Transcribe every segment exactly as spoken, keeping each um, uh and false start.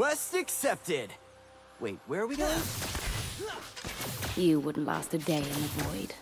Request accepted. Wait, where are we going? You wouldn't last a day in the void.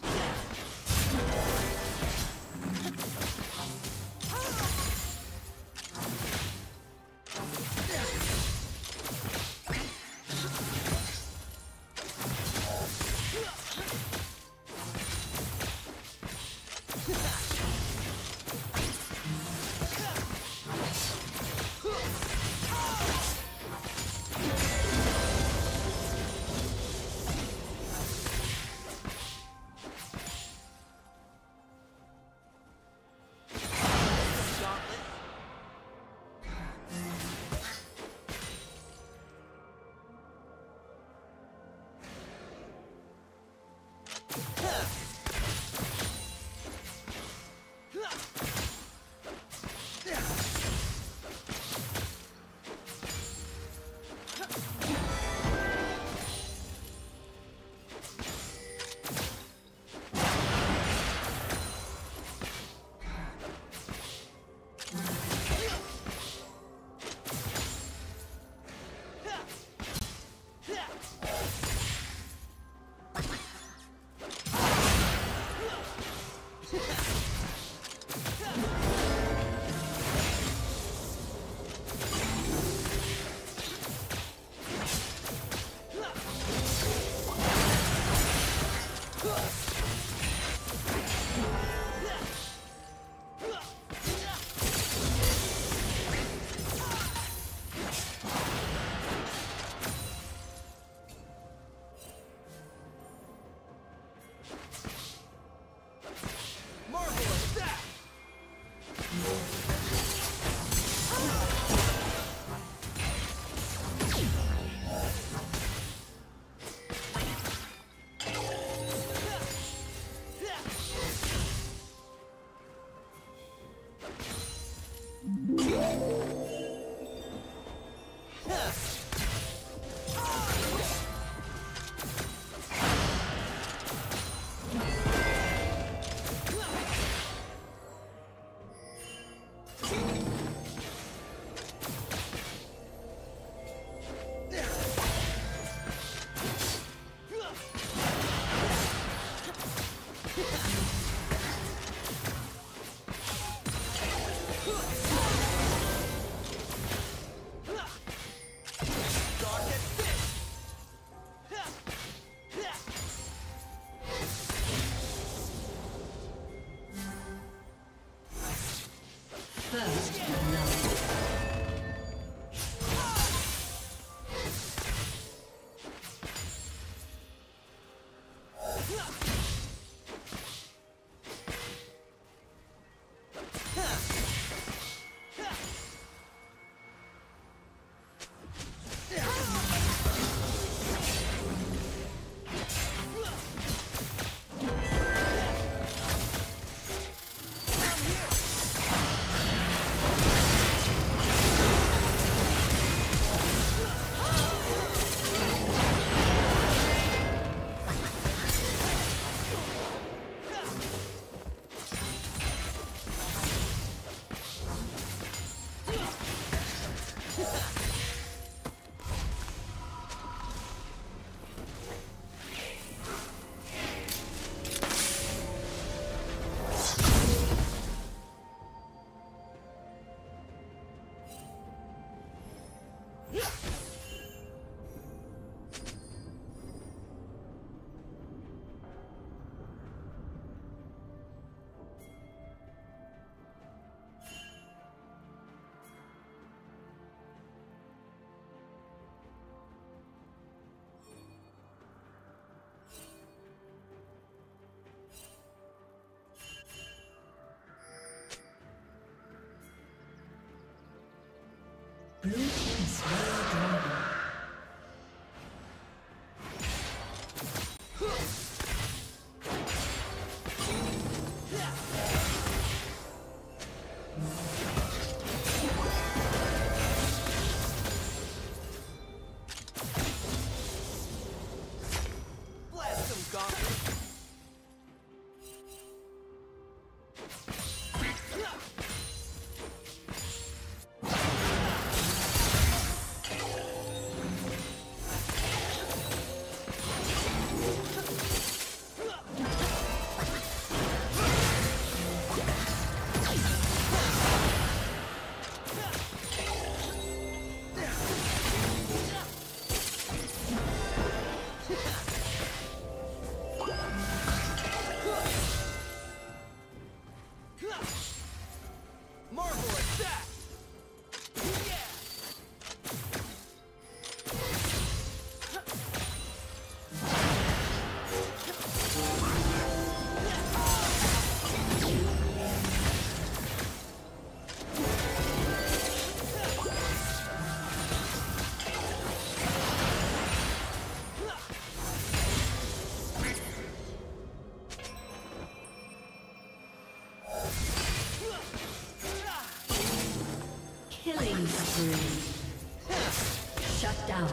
Shut down.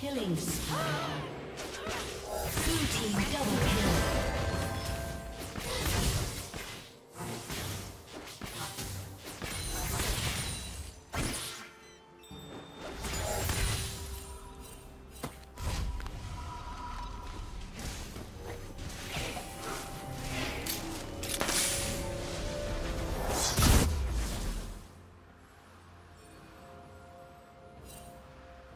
Killing spree. Blue team double kill.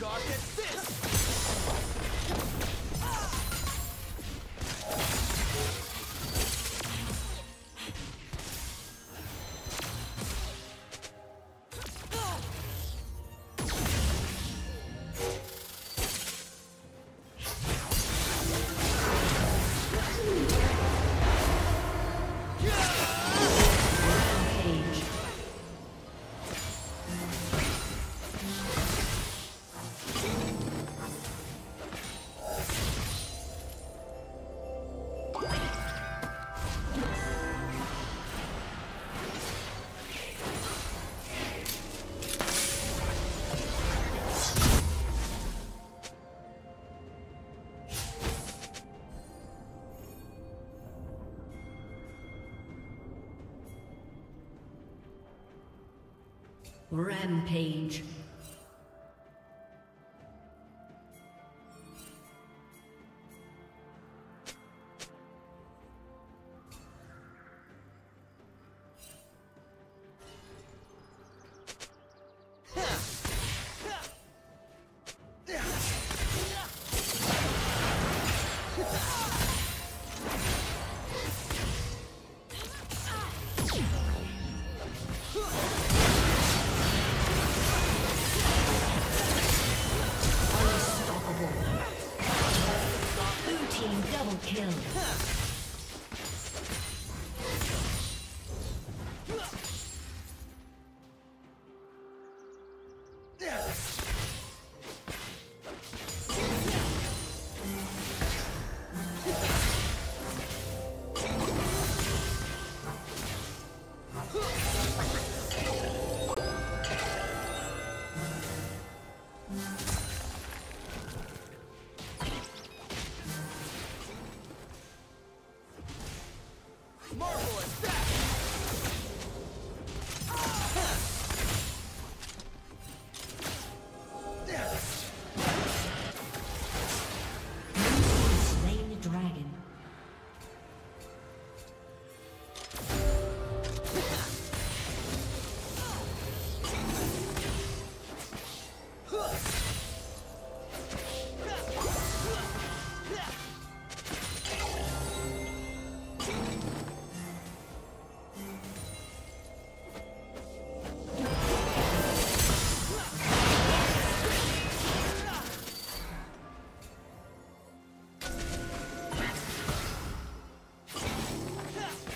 God, get this! Rampage. Kill.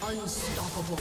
Unstoppable.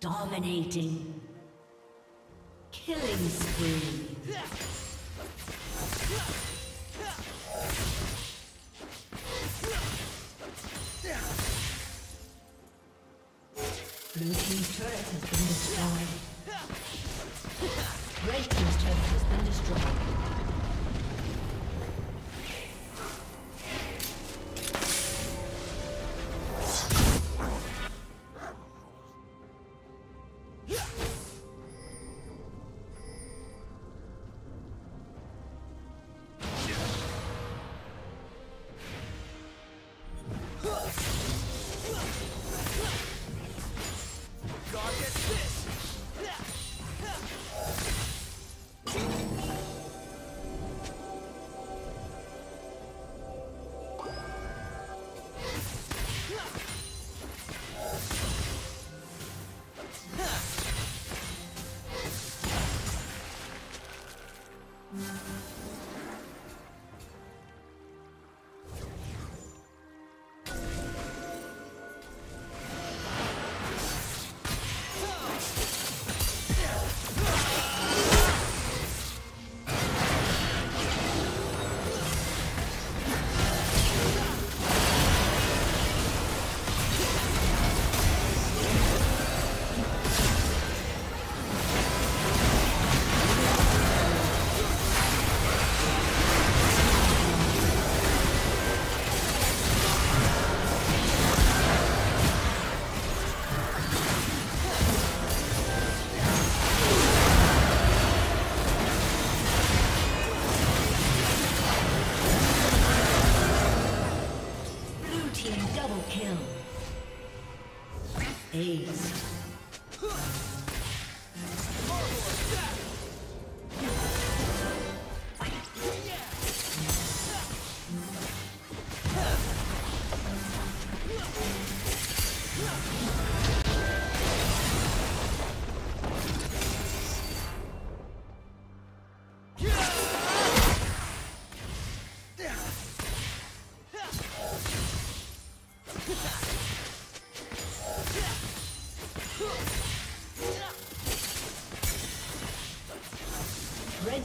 Dominating. Killing spree. Blue team's turret has been destroyed. Red team's turret has been destroyed. Red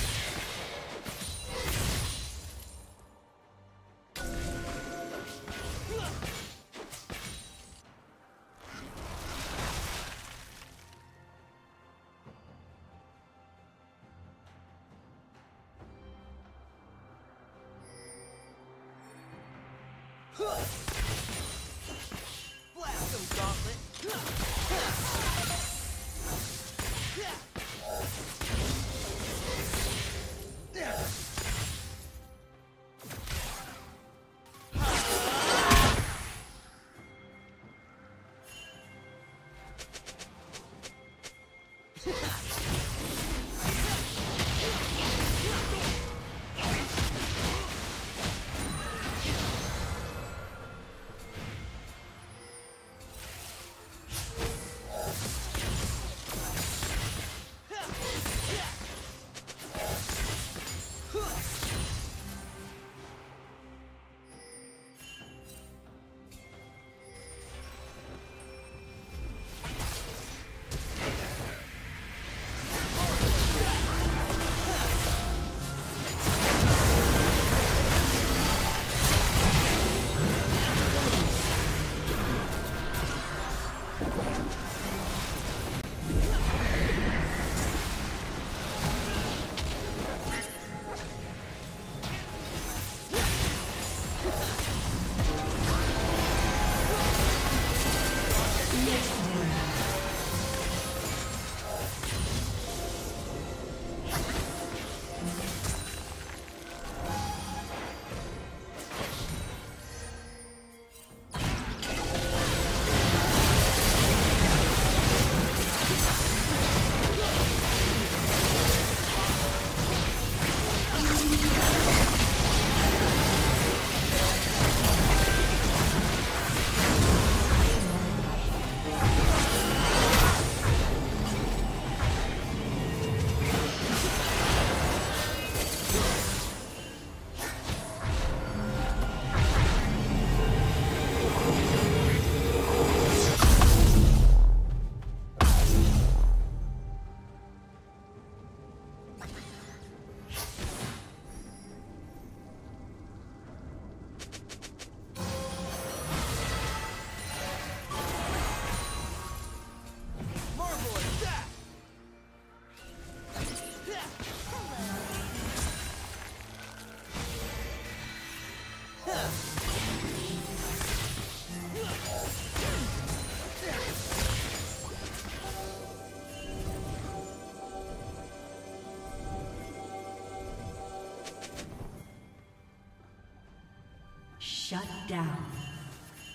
Down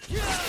here. Shut down.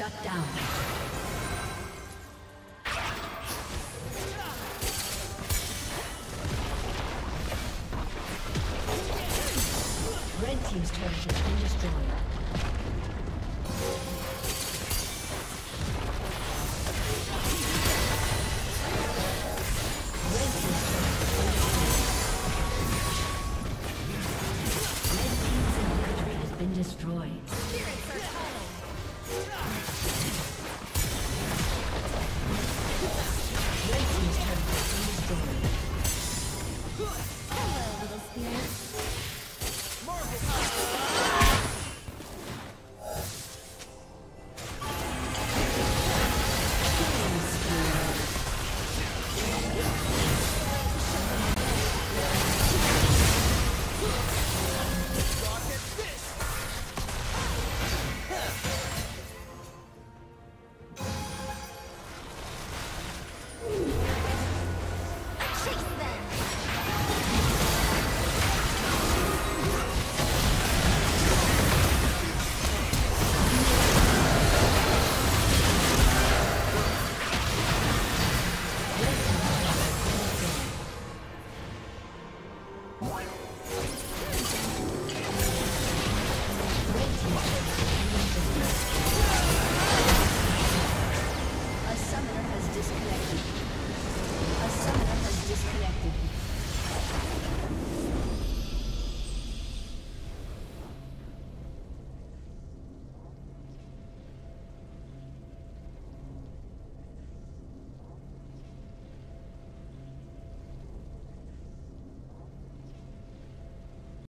Shut down. Red team's turret has been destroyed. Hello, little spirit.